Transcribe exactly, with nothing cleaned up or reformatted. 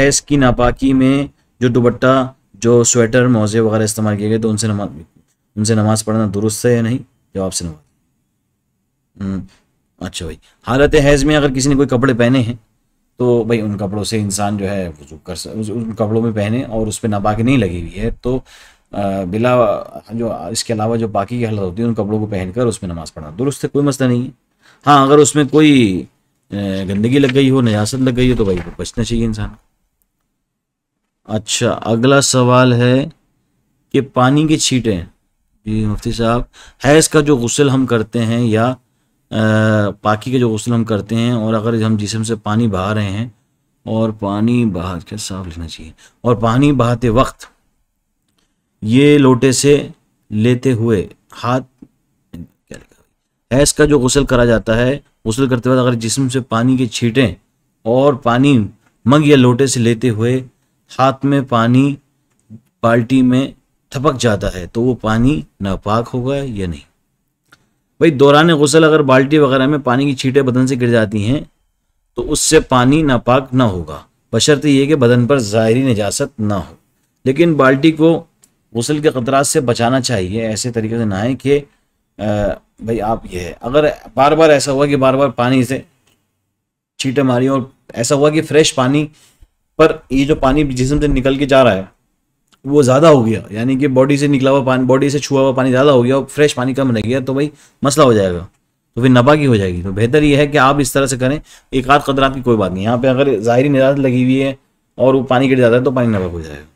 Gas की नापाकी में जो दुपट्टा, जो स्वेटर, मोज़े वगैरह इस्तेमाल किए गए तो उनसे नमाज उनसे नमाज पढ़ना दुरुस्त है या नहीं? जवाब से नमाज। अच्छा भाई, हालत हैज़ में अगर किसी ने कोई कपड़े पहने हैं तो भाई उन कपड़ों से इंसान जो है वज़ू कर सकता, उन कपड़ों में पहने और उस पर नापाकी नहीं लगी हुई है तो बिला जो इसके अलावा जो बाकी की हालत होती है उन कपड़ों को पहनकर उसमें नमाज़ पढ़ना दुरुस्त है, कोई मसला नहीं है। हाँ, अगर उसमें कोई गंदगी लग गई हो, नजासत लग गई हो तो भाई वो बचना चाहिए इंसान। अच्छा, अगला सवाल है कि पानी के छींटें, जी मुफ्ती साहब, हैज़ का जो गुस्ल हम करते हैं या आ, पाकी के जो गुस्ल हम करते हैं और अगर हम जिस्म से पानी बहा रहे हैं और पानी बहा के साफ लेना चाहिए और पानी बहाते वक्त ये लोटे से लेते हुए हाथ, क्या लिखा, हैज़ का जो गुस्ल करा जाता है गुस्ल करते वक्त अगर जिस्म से पानी के छींटें और पानी मग या लोटे से लेते हुए हाथ में पानी बाल्टी में थपक जाता है तो वो पानी नापाक होगा या नहीं? भाई दौरान गुस्ल अगर बाल्टी वगैरह में पानी की छींटें बदन से गिर जाती हैं तो उससे पानी नापाक ना होगा, बशर्ते ये कि बदन पर ज़ाहिरी नजासत ना हो। लेकिन बाल्टी को गुस्ल के क़तरात से बचाना चाहिए, ऐसे तरीके से नहाएं कि भाई आप ये है अगर बार बार ऐसा हुआ कि बार बार पानी से छींटे मारी और ऐसा हुआ कि फ्रेश पानी पर ये जो पानी जिस्म से निकल के जा रहा है वो ज़्यादा हो गया, यानी कि बॉडी से निकला हुआ पानी, बॉडी से छुआ हुआ पानी ज़्यादा हो गया और फ्रेश पानी कम रह गया तो भाई मसला हो जाएगा, तो फिर नापाकी हो जाएगी। तो बेहतर ये है कि आप इस तरह से करें, एक आध कदरात की कोई बात नहीं। यहाँ पे अगर ज़ाहिरी निजात लगी हुई है और वो पानी गिर जाता है तो पानी नापाक हो जाएगा।